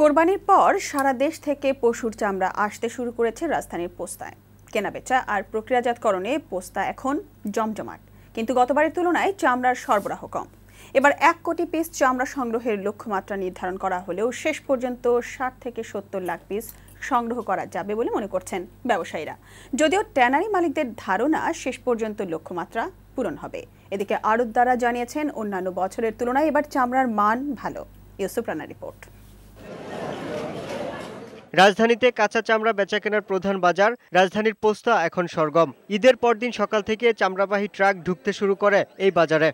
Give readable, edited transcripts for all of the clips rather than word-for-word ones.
কোরবানির পর সারা দেশ থেকে পশুর চামড়া আসতে শুরু করেছে রাজধানীর পোস্তায়। কেনাবেচা আর প্রক্রিয়াজাতকরণে পোস্তা এখন জমজমাট, কিন্তু গতবারের তুলনায় চামড়ার সরবরাহ কম। এবার ১ কোটি পিস চামড়া সংগ্রহের লক্ষ্যমাত্রা নির্ধারণ করা হলেও শেষ পর্যন্ত ৬০ থেকে ৭০ লাখ পিস সংগ্রহ করা যাবে বলে মনে করছেন ব্যবসায়ীরা। যদিও ট্যানারি মালিকদের ধারণা শেষ পর্যন্ত লক্ষ্যমাত্রা পূরণ হবে। এদিকে আড়তদাররা জানিয়েছেন অন্যান্য বছরের তুলনায় এবার চামড়ার মান ভালো। ইউসুফ রানার রিপোর্ট। রাজধানীতে কাঁচা চামড়া বেচাকেনার প্রধান বাজার রাজধানীর পোস্তা এখন সরগম। ঈদের পরদিন সকাল থেকে চামড়াবাহী ট্রাক ঢুকতে শুরু করে এই বাজারে।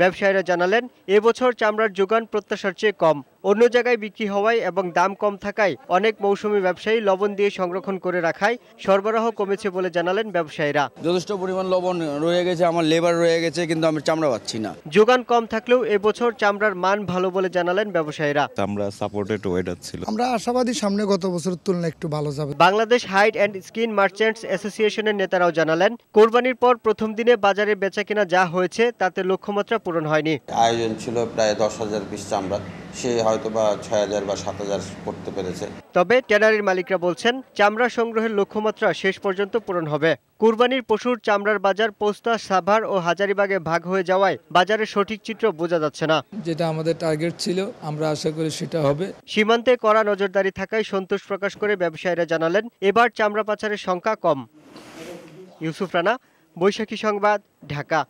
ব্যবসায়ীরা জানালেন, এবছর চামড়ার যোগান প্রত্যাশার চেয়ে কম। অন্য জায়গায় বিক্রি হওয়ায় এবং দাম কম থাকায় অনেক মৌসুমি ব্যবসায়ী লবণ দিয়ে সংরক্ষণ করে রাখায় সরবরাহ কমেছে বলে জানালেন ব্যবসায়ীরা। যথেষ্ট পরিমাণ লবণ রয়ে গেছে, আমার লেবার রয়ে গেছে, কিন্তু আমি চামড়া পাচ্ছি না। যোগান কম থাকলেও এবছর চামড়ার মান ভালো বলে জানালেন ব্যবসায়ীরা। চামড়া সাপোর্টেড ওয়েট ছিল, আমরা আশাবাদী সামনে গত বছরের তুলনায় একটু ভালো যাবে। Bangladesh hide and skin merchants অ্যাসোসিয়েশনের নেতারাও জানালেন, কোরবানির পর প্রথম দিনে বাজারে বেচাকেনা যা হয়েছে তাতে লক্ষ্যমাত্রা পূরণ হয়নি। আয়োজন ছিল প্রায় 10,000 পিস চামড়া, সে হয়তো বা ৬,০০০ বা ৭,০০০ করতে পেরেছে। তবে ট্যানারির মালিকরা বলছেন, চামড়া সংগ্রহের লক্ষ্যমাত্রা শেষ পর্যন্ত পূরণ হবে। কুরবানির পশুর চামড়ার বাজার পোস্তা, সাভার ও হাজারীবাগে ভাগ হয়ে যাওয়ায় বাজারের সঠিক চিত্র বোঝা যাচ্ছে না। যেটা আমাদের টার্গেট ছিল, আমরা আশা করি সেটা হবে। সীমান্তে কড়া নজরদারি থাকায় সন্তোষ প্রকাশ করে ব্যবসায়ীরা জানালেন, এবার চামড়া পাচারের সংখ্যা কম। ইউসুফ রানা, বৈশাখী সংবাদ, ঢাকা।